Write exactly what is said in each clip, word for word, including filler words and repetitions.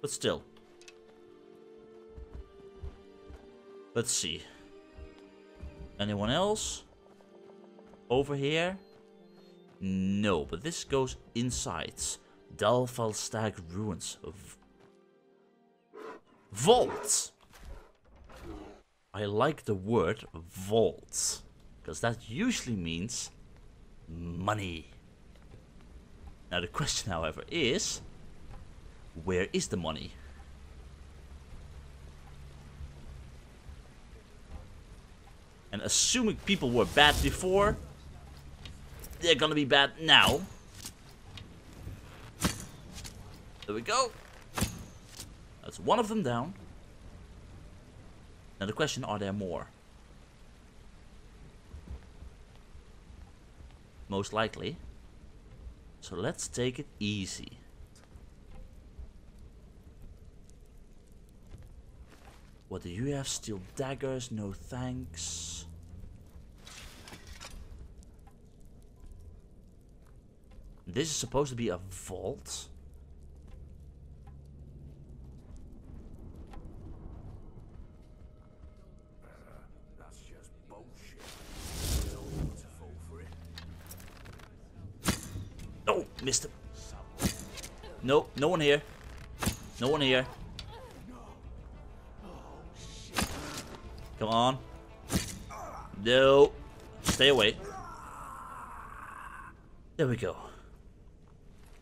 But still. Let's see. Anyone else? Over here? No, but this goes inside. Dal'Valstaag ruins of vaults. I like the word vaults, because that usually means money. Now the question, however, is where is the money? And assuming people were bad before, they're gonna be bad now. There we go. That's one of them down. Now the question, are there more? Most likely. So let's take it easy. What do you have? Steel daggers, no thanks. This is supposed to be a vault. Missed him. No, no one here. No one here. Come on. No. Stay away. There we go.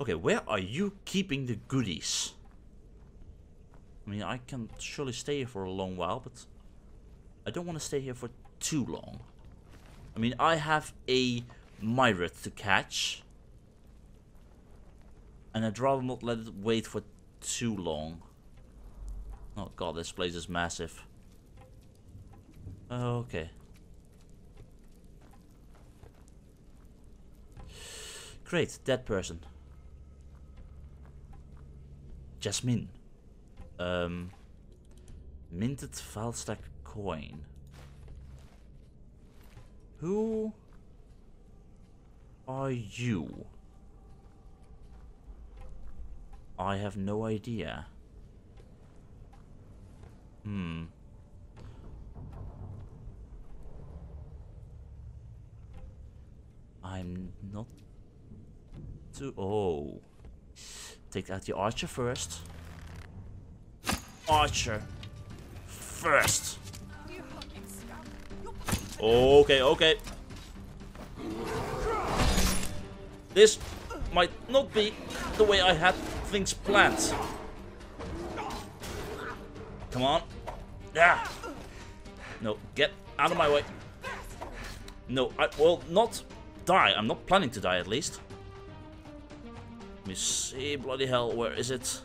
Okay, where are you keeping the goodies? I mean, I can surely stay here for a long while, but I don't want to stay here for too long. I mean, I have a Myreth to catch. And I'd rather not let it wait for too long. Oh god, this place is massive. Okay. Great, dead person. Jasmine. Um, minted Valstaag coin. Who are you? I have no idea. Hmm. I'm not too... Oh. Take out the archer first. Archer. First. Okay, okay. This might not be the way I had things planned. Come on. Ah. No, get out of my way. No, I will not die. I'm not planning to die, at least. Let me see. Bloody hell, where is it?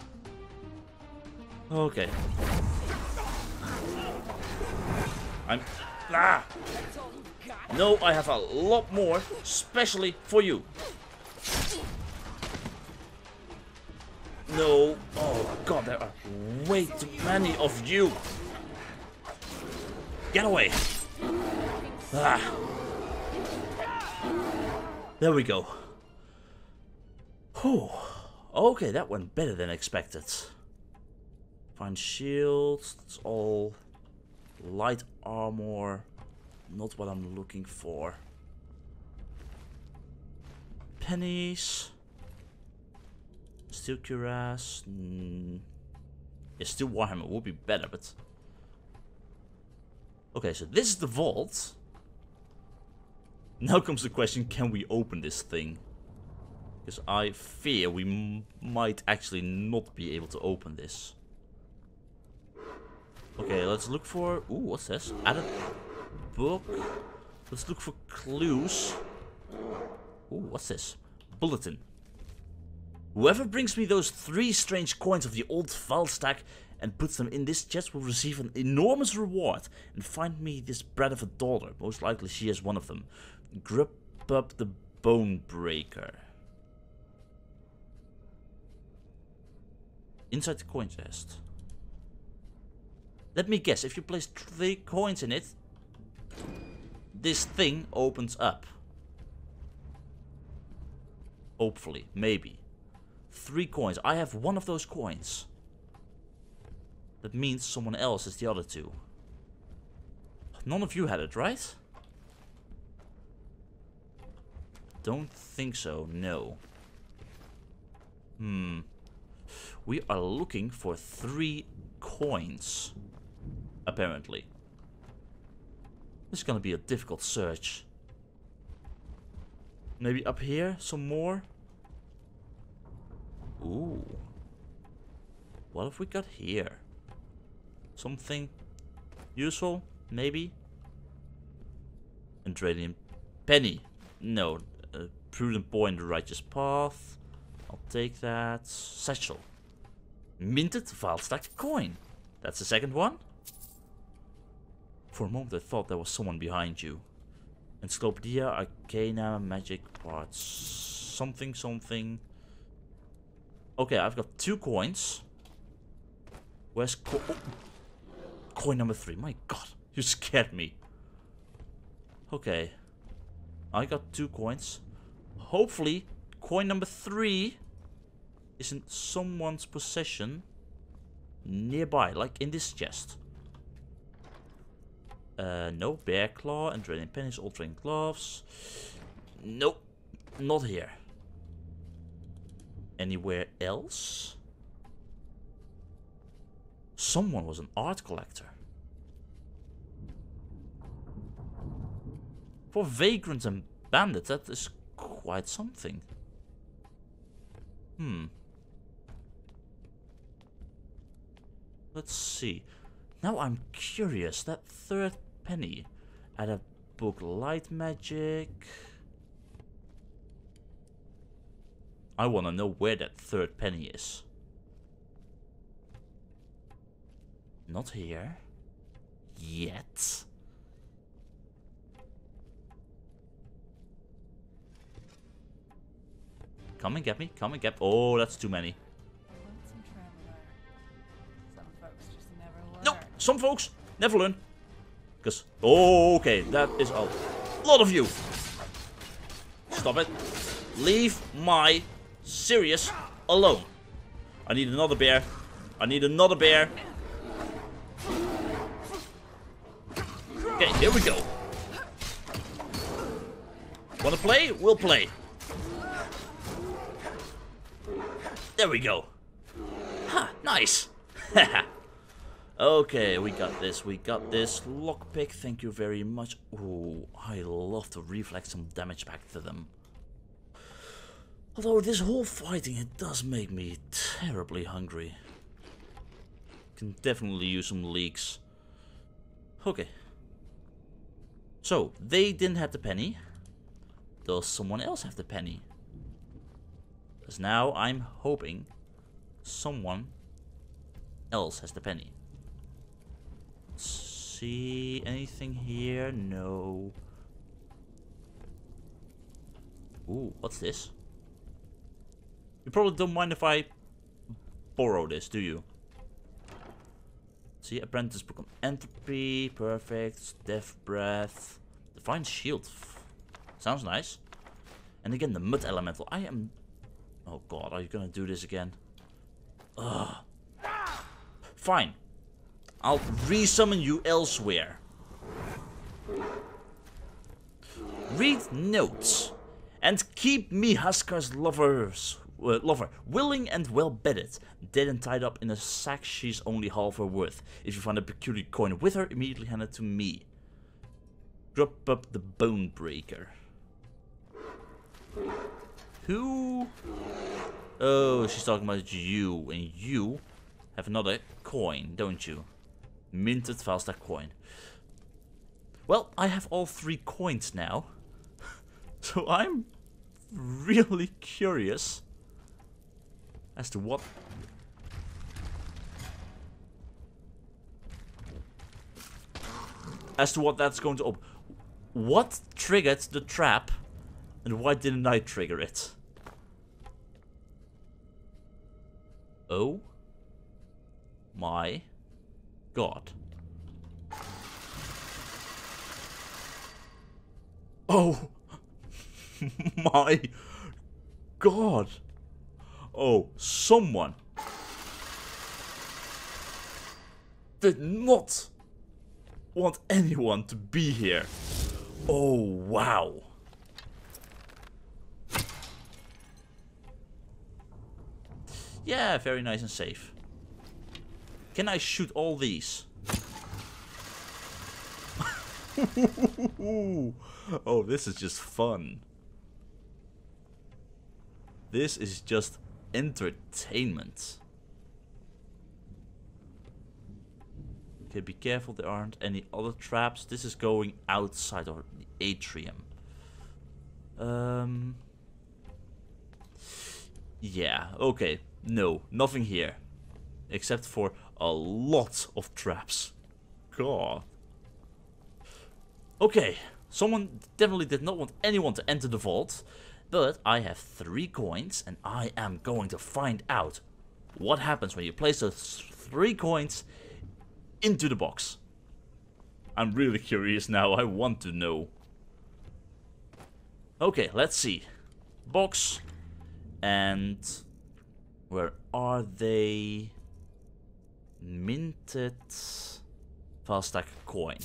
Okay. I'm... Ah. No, I have a lot more, especially for you. No. Oh god, there are way too many of you. Get away. Ah. There we go. Whew. Okay, that went better than expected. Fine shields. It's all light armor. Not what I'm looking for. Pennies. Steel cuirass. Mm. Yeah, steel warhammer would be better, but... Okay, so this is the vault. Now comes the question, can we open this thing? Because I fear we m might actually not be able to open this. Okay, let's look for... Ooh, what's this? Added book. Let's look for clues. Ooh, what's this? Bulletin. Whoever brings me those three strange coins of the old Valstaag and puts them in this chest will receive an enormous reward. And find me this brat of a daughter. Most likely she is one of them. Grub'Up the Bonebreaker. Inside the coin chest. Let me guess, if you place three coins in it, this thing opens up. Hopefully, maybe. Three coins. I have one of those coins. That means someone else is the other two. None of you had it, right? Don't think so, no. Hmm. We are looking for three coins, apparently. This is gonna be a difficult search. Maybe up here, some more? Ooh. What have we got here? Something useful, maybe? Andradium penny. No. Uh, prudent boy in the righteous path. I'll take that. Satchel. Minted Valstaag coin. That's the second one. For a moment I thought there was someone behind you. Encyclopedia, Arcana, Magic Parts. Something, something. Okay, I've got two coins. Where's co oh. coin number three? My god, you scared me. Okay. I got two coins. Hopefully, coin number three is in someone's possession nearby, like in this chest. Uh, no, bear claw, and draining pennies, altering gloves. Nope, not here. Anywhere else? Someone was an art collector. For vagrants and bandits, that is quite something. Hmm. Let's see. Now I'm curious. That third penny. Add a book, light magic. I want to know where that third penny is. Not here. Yet. Come and get me, come and get me. Oh, that's too many. Some folks just never learn. Nope, some folks never learn. Because, oh, okay, that is a lot of you. Stop it. Leave my Sirius alone. I need another bear. I need another bear. Okay, here we go. Wanna play? We'll play. There we go. Ha, nice. Okay, we got this, we got this. Lockpick, thank you very much. Ooh, I love to reflect some damage back to them. Although this whole fighting, it does make me terribly hungry. Can definitely use some leaks. Okay. So, they didn't have the penny. Does someone else have the penny? Because now I'm hoping someone else has the penny. See anything here? No. Ooh, what's this? You probably don't mind if I borrow this, do you? See, apprentice book on entropy. Perfect. Death breath. Divine shield. Sounds nice. And again, the mud elemental. I am... Oh god, are you gonna do this again? Ugh. Fine. I'll resummon you elsewhere. Read notes. And keep me Huskar's lovers, uh, lover willing and well-bedded. Dead and tied up in a sack she's only half her worth. If you find a peculiar coin with her, immediately hand it to me. Grub'Up the Bonebreaker. Who? Oh, she's talking about you, and you have another coin, don't you? Minted Valstaag coin. Well, I have all three coins now. So I'm really curious as to what... As to what that's going to open. What triggered the trap? And why didn't I trigger it? Oh. My. God. Oh. My. God. Oh, someone. did not want anyone to be here. Oh, wow. Yeah, very nice and safe. Can I shoot all these? Oh, this is just fun. This is just entertainment. Okay, be careful there aren't any other traps. This is going outside of the atrium. Um. Yeah, okay. No, nothing here. Except for a lot of traps. God. Okay, someone definitely did not want anyone to enter the vault. But I have three coins and I am going to find out what happens when you place those three coins into the box. I'm really curious now. I want to know. Okay, let's see. Box. And where are they? Minted Dal'Valstaag coin.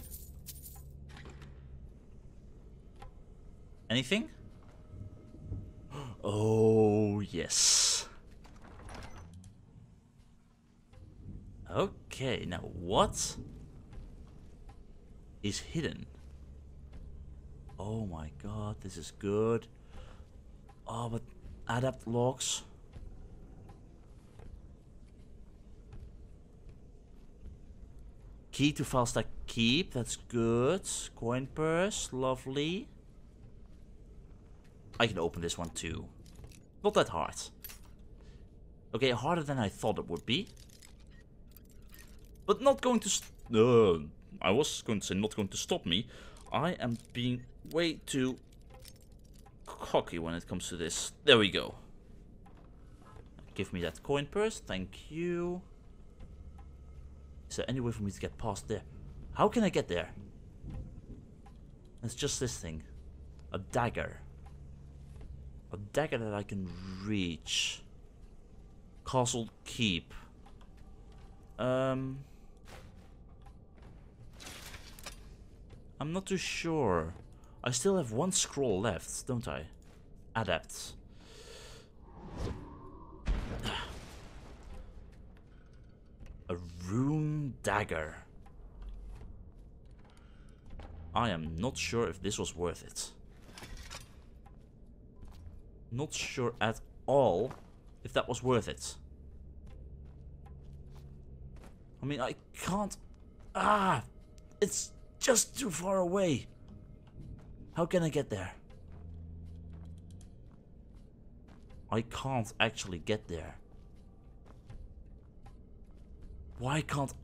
Anything? Oh, yes. Okay, now what is hidden? Oh my god, this is good. Oh, but adapt logs. Key to Dal'Valstaag keep, that's good. Coin purse, lovely. I can open this one too. Not that hard. Okay, harder than I thought it would be. But not going to... St uh, I was going to say not going to stop me. I am being way too cocky when it comes to this. There we go. Give me that coin purse. Thank you. Is there any way for me to get past there? How can I get there? It's just this thing. A dagger. A dagger that I can reach. Castle keep. Um, I'm not too sure. I still have one scroll left, don't I? Adept. A rune dagger. I am not sure if this was worth it. Not sure at all if that was worth it. I mean, I can't... Ah! It's just too far away. How can I get there? I can't actually get there. Why can't...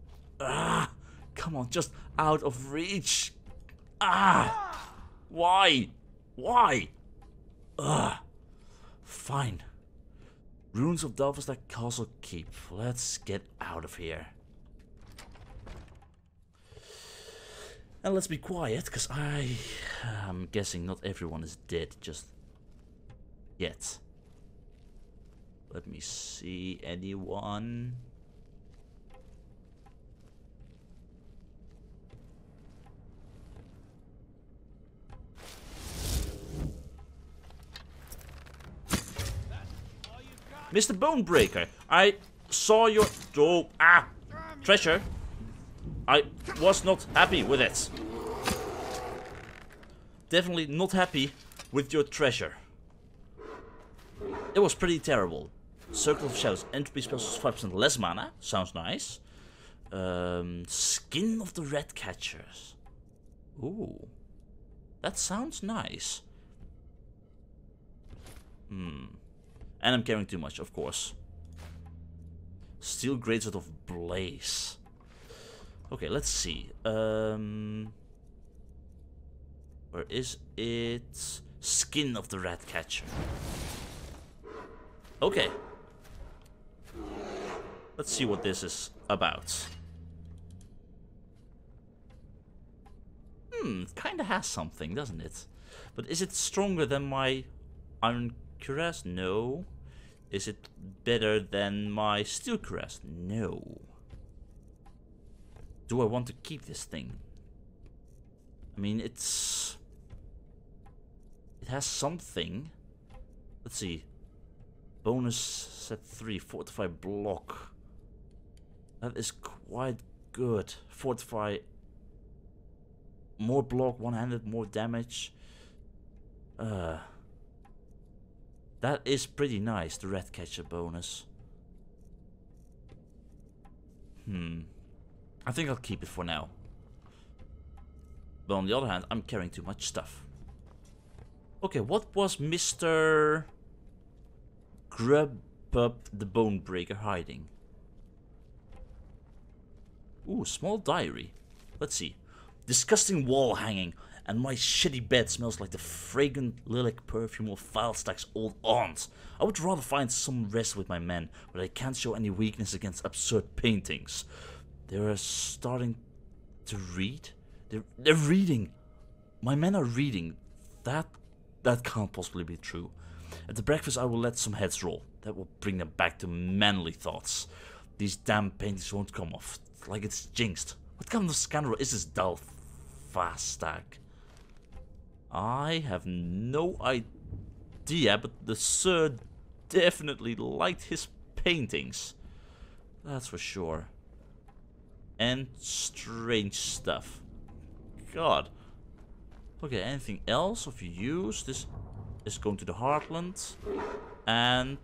Ah! Come on, just out of reach. Ah! Why? Why? Ah! Fine. Ruins of Dal'Valstaag Castle Keep. Let's get out of here. And let's be quiet, because I am guessing not everyone is dead just yet. Let me see anyone. Mister Bonebreaker, I saw your oh, ah, treasure. I was not happy with it. Definitely not happy with your treasure. It was pretty terrible. Circle of Shadows, entropy spells, five percent less mana. Sounds nice. Um, Skin of the Red Catchers. Ooh. That sounds nice. Hmm. And I'm carrying too much, of course. Steel Greatsword of Blaze. Okay, let's see. Um, where is it? Skin of the Rat Catcher. Okay. Let's see what this is about. Hmm, it kind of has something, doesn't it? But is it stronger than my Iron Cuirass? No. Is it better than my Steel Cuirass? No. do I want to keep this thing? I mean, it's... It has something. Let's see. Bonus set three. Fortify block. That is quite good. Fortify... More block, one-handed, more damage. Uh, that is pretty nice, the rat catcher bonus. Hmm. I think I'll keep it for now. But on the other hand, I'm carrying too much stuff. Okay, what was Mister Grub'Up the Bonebreaker hiding? Ooh, small diary. Let's see. Disgusting wall hanging, and my shitty bed smells like the fragrant lilac perfume of Valstaag's old aunt. I would rather find some rest with my men, but I can't show any weakness against absurd paintings. They are starting to read? They're, they're reading! My men are reading. That, that can't possibly be true. At the breakfast I will let some heads roll. That will bring them back to manly thoughts. These damn paintings won't come off. It's like it's jinxed. What kind of scoundrel is this Dal'Valstaag? I have no idea, but the Sir definitely liked his paintings. That's for sure. And strange stuff. God. Okay, anything else of use? This is going to the Heartland. And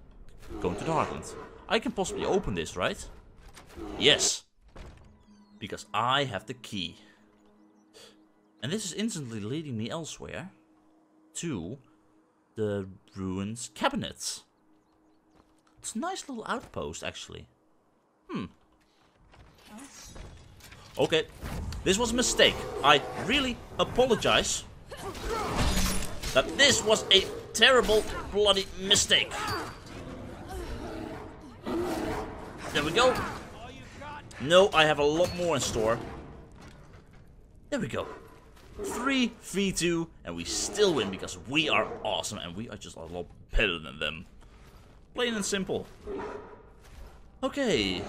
going to the Heartland. I can possibly open this, right? Yes. Because I have the key. And this is instantly leading me elsewhere. To the ruins cabinets. It's a nice little outpost, actually. Hmm. Okay. This was a mistake. I really apologize. That this was a terrible bloody mistake. There we go. No, I have a lot more in store. There we go. three v two, and we still win because we are awesome and we are just a lot better than them. Plain and simple. Okay.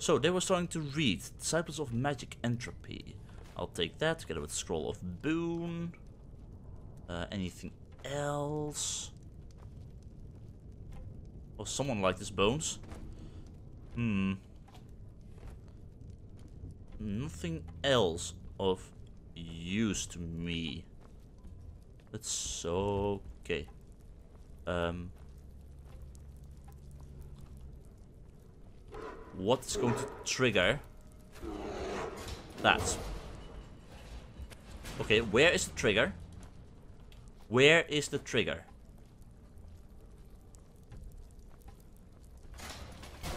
So, they were starting to read. Disciples of Magic Entropy. I'll take that together with Scroll of Boon. Uh, anything else? Oh, someone liked his bones. Hmm. Nothing else of use to me. That's okay. Um, what's going to trigger that? Okay, where is the trigger? Where is the trigger?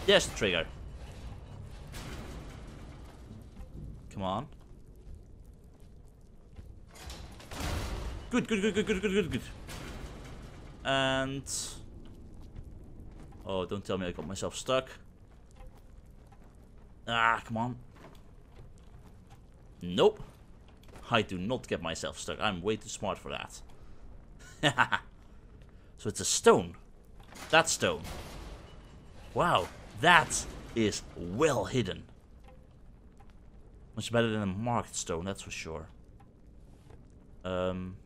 There's the trigger. Come on. Good, good, good, good, good, good, good, good. And... Oh, don't tell me I got myself stuck. Ah, come on. Nope. I do not get myself stuck. I'm way too smart for that. So it's a stone. That stone. Wow, that is well hidden. Much better than a marked stone, that's for sure. Um,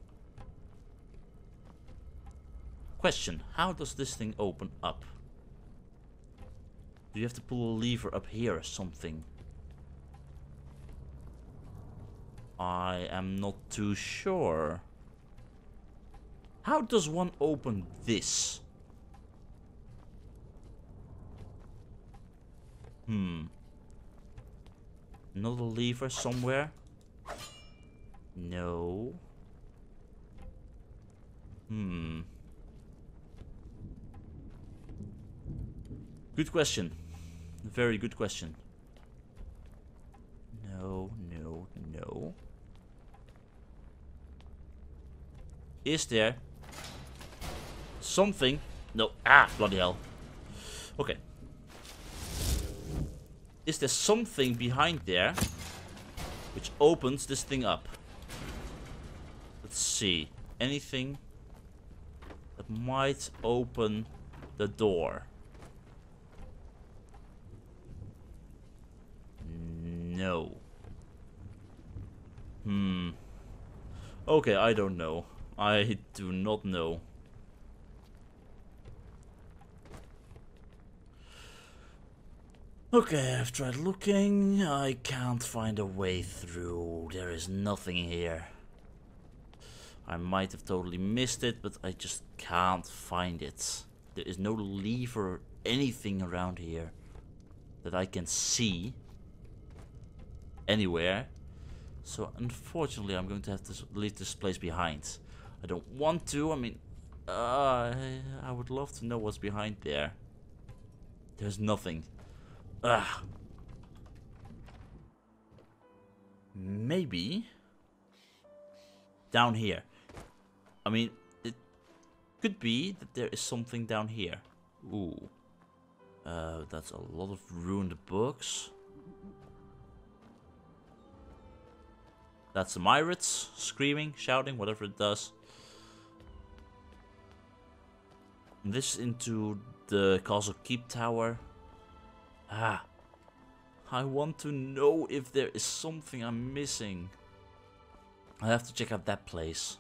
question, how does this thing open up? Do you have to pull a lever up here or something? I am not too sure. How does one open this? Hmm. Another lever somewhere? No. Hmm. Good question. Very good question. No, no, no. Is there something? No. Ah, bloody hell. Okay. Is there something behind there which opens this thing up? Let's see. Anything that might open the door? Okay, I don't know. I do not know. Okay, I've tried looking. I can't find a way through. There is nothing here. I might have totally missed it, but I just can't find it. There is no lever or anything around here that I can see anywhere. So unfortunately, I'm going to have to leave this place behind. I don't want to. I mean, uh, I would love to know what's behind there. There's nothing. Ugh. Maybe down here. I mean, it could be that there is something down here. Ooh, uh, that's a lot of ruined books. That's the Myraths screaming, shouting, whatever it does. This into the castle keep tower. Ah, I want to know if there is something I'm missing. I have to check out that place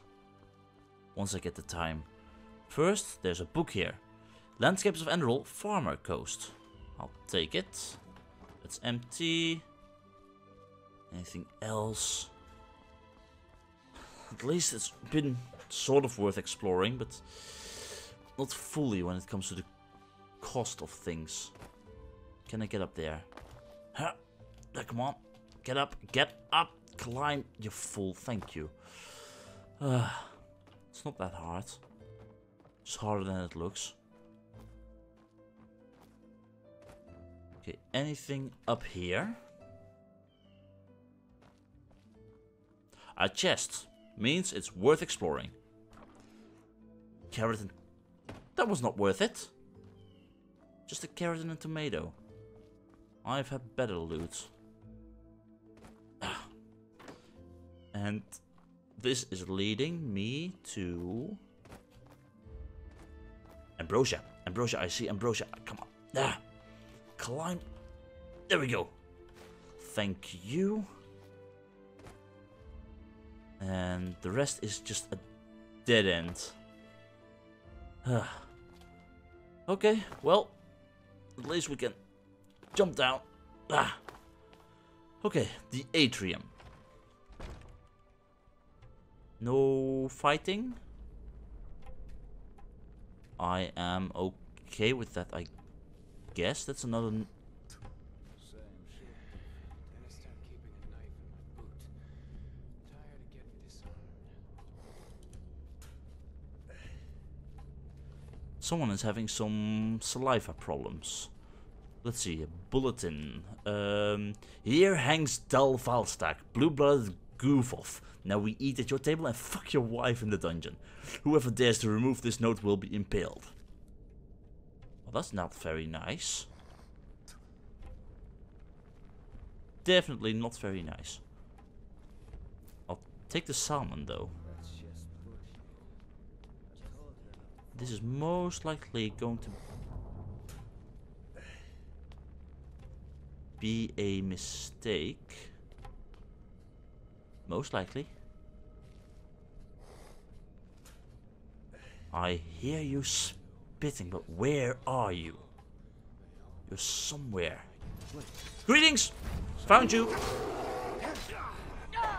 once I get the time. First, there's a book here. Landscapes of Enderal, Farmer Coast. I'll take it. It's empty. Anything else? At least it's been sort of worth exploring, but not fully when it comes to the cost of things. Can I get up there? Huh? Come on. Get up. Get up. Climb. You fool. Thank you. Uh, it's not that hard. It's harder than it looks. Okay. Anything up here? A chest. Means it's worth exploring. Carrot and... That was not worth it. Just a carrot and a tomato. I've had better loot. And this is leading me to Ambrosia. Ambrosia, I see Ambrosia. Come on. Ah. Climb. There we go. Thank you. And the rest is just a dead end. Okay, well, at least we can jump down. Ah. Okay, the atrium. No fighting. I am okay with that, I guess. That's another... N Someone is having some saliva problems. Let's see, a bulletin. Um, here hangs Dal'Valstaag, blue-blooded goof-off. Now we eat at your table and fuck your wife in the dungeon. Whoever dares to remove this note will be impaled. Well, that's not very nice. Definitely not very nice. I'll take the salmon, though. This is most likely going to... be a mistake. Most likely. I hear you spitting, but where are you? You're somewhere. Greetings! Found you!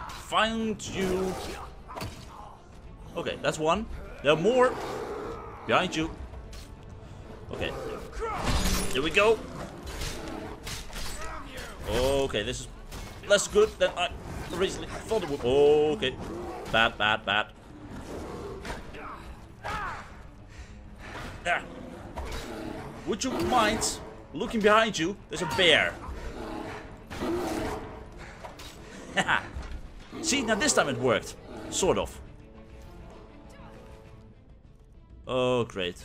Found you! Okay, that's one. There are more! Behind you! Okay. Here we go! Okay, this is less good than I originally thought it would. Okay. Bad, bad, bad. There. Would you mind looking behind you? There's a bear. See, now this time it worked. Sort of. Oh, great.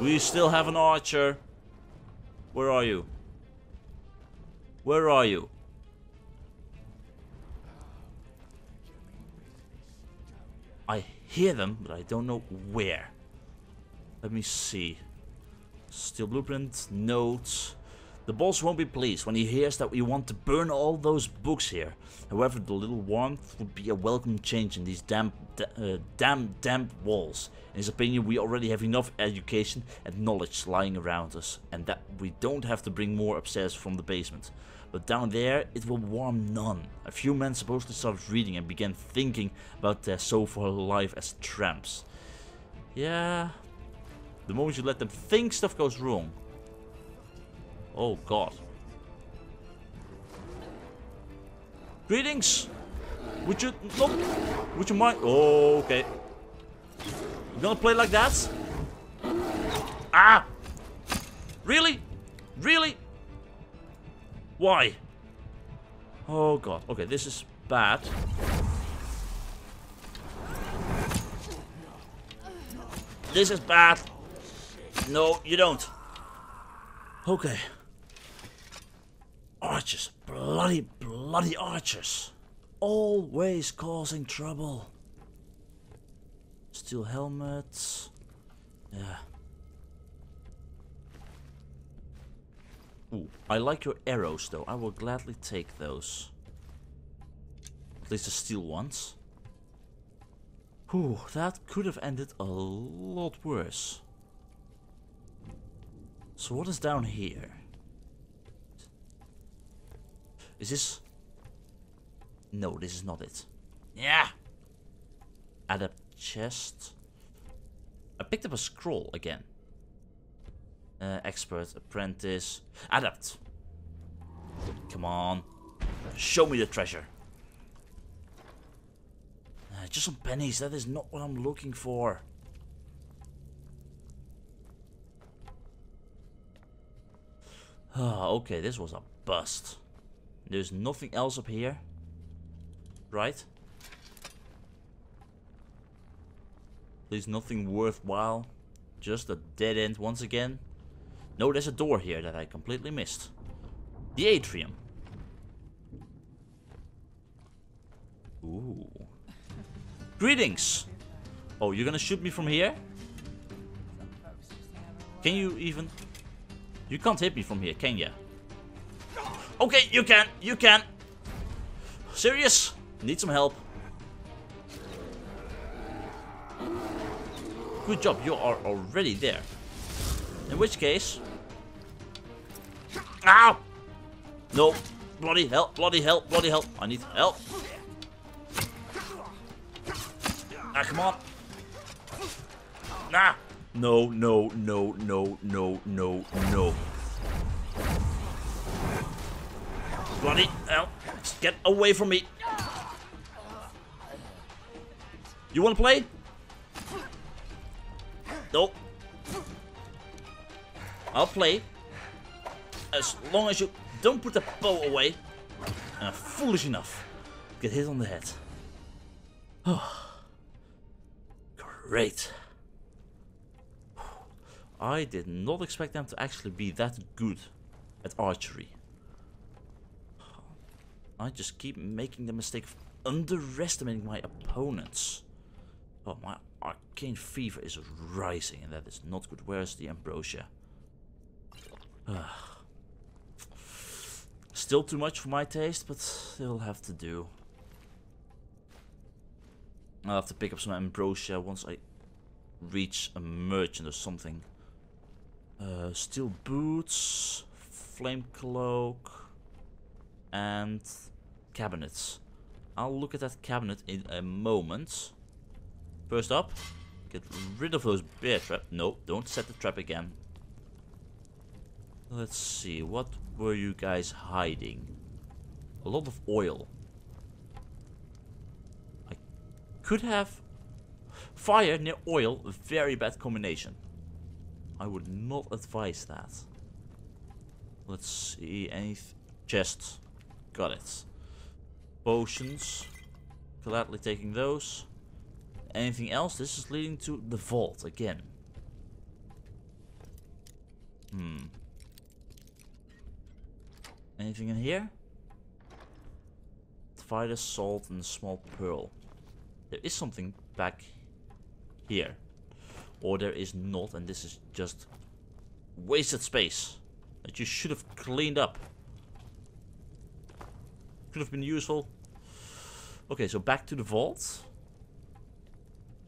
We still have an archer. Where are you? Where are you? I hear them, but I don't know where. Let me see. Steel blueprint, notes. The boss won't be pleased when he hears that we want to burn all those books here. However, the little warmth would be a welcome change in these damp, uh, damp, damp walls. In his opinion, we already have enough education and knowledge lying around us, and that we don't have to bring more upstairs from the basement. But down there, it will warm none. A few men supposedly started reading and began thinking about their so-far life as tramps. Yeah. The moment you let them think, stuff goes wrong. Oh god. Greetings! Would you not? Would you mind? Oh, okay. You gonna play like that? Ah! Really? Really? Why? Oh god. Okay, this is bad. This is bad. No, you don't. Okay. Archers, bloody, bloody archers. Always causing trouble. Steel helmets. Yeah. Ooh, I like your arrows though. I will gladly take those. At least the steel ones. Ooh, that could have ended a lot worse. So what is down here? Is this... No, this is not it. Yeah! Adept chest. I picked up a scroll again. Uh, expert, apprentice, adept. Come on. Show me the treasure. Uh, just some pennies, that is not what I'm looking for. Ah, okay, this was a bust. There's nothing else up here, right? There's nothing worthwhile, just a dead end once again. No, there's a door here that I completely missed. The atrium. Ooh. Greetings! Oh, you're gonna shoot me from here? Can you even... You can't hit me from here, can you? Okay, you can, you can. Serious? Need some help. Good job, you are already there. In which case... Ow! No. Bloody hell, bloody hell, bloody hell. I need help. Ah, come on. Nah. No, no, no, no, no, no, no. Bloody hell. Get away from me. You wanna play? Nope. I'll play. As long as you don't put the bow away. And I'm foolish enough. Get hit on the head. Oh. Great. I did not expect them to actually be that good at archery. I just keep making the mistake of underestimating my opponents. Oh, my arcane fever is rising, and that is not good. Where's the ambrosia? Uh, still too much for my taste, but it'll have to do. I'll have to pick up some ambrosia once I reach a merchant or something. Uh, steel boots, flame cloak, and cabinets. I'll look at that cabinet in a moment. First up, get rid of those bear traps. No, don't set the trap again. Let's see, what were you guys hiding? A lot of oil. I could have... Fire near oil, a very bad combination. I would not advise that. Let's see, any chest. Got it. Potions. Gladly taking those. Anything else? This is leading to the vault again. Hmm. Anything in here? Vital salt and a small pearl. There is something back here. Or there is not, and this is just wasted space. that you should have cleaned up. Could have been useful. Okay, so back to the vault.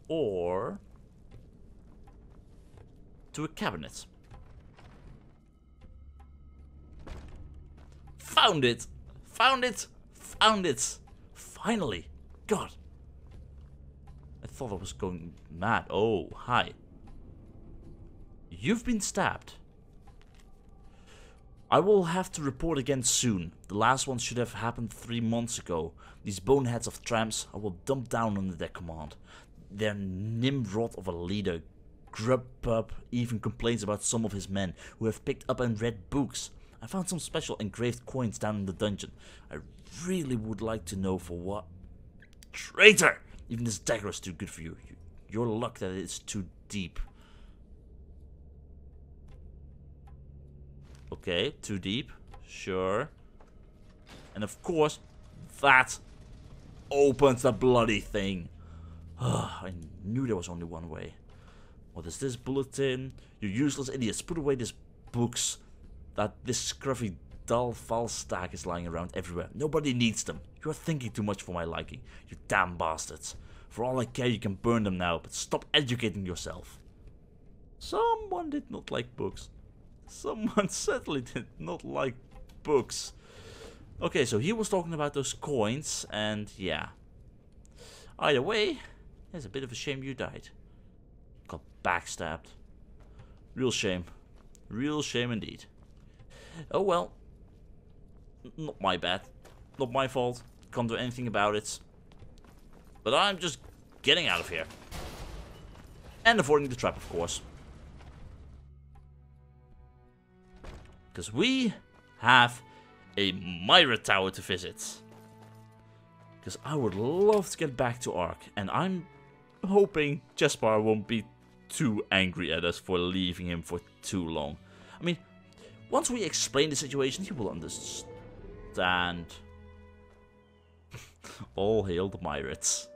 Or to a cabinet. Found it! Found it! Found it! Finally! God! I thought I was going mad. Oh, hi. You've been stabbed. I will have to report again soon. The last one should have happened three months ago. These boneheads of tramps I will dump down under their command. Their nimrod of a leader, Grub'Up, even complains about some of his men who have picked up and read books. I found some special engraved coins down in the dungeon. I really would like to know for what. Traitor! Even this dagger is too good for you. Your luck that it's too deep. Okay, too deep. Sure. And of course, that opens the bloody thing. I knew there was only one way. What is this bulletin? You useless idiots, put away these books. That this scruffy Dal'Valstaag is lying around everywhere. Nobody needs them. You are thinking too much for my liking, you damn bastards. For all I care, you can burn them now, but stop educating yourself. Someone did not like books. Someone certainly did not like books. Okay, so he was talking about those coins, and yeah. Either way, it's a bit of a shame you died. Got backstabbed. Real shame. Real shame indeed. Oh well. Not my bad. Not my fault. Can't do anything about it. But I'm just getting out of here. And avoiding the trap, of course. Because we have a Myrath tower to visit. Because I would love to get back to Ark. And I'm hoping Jespar won't be too angry at us for leaving him for too long. I mean, once we explain the situation, he will understand. All hail the Myraths.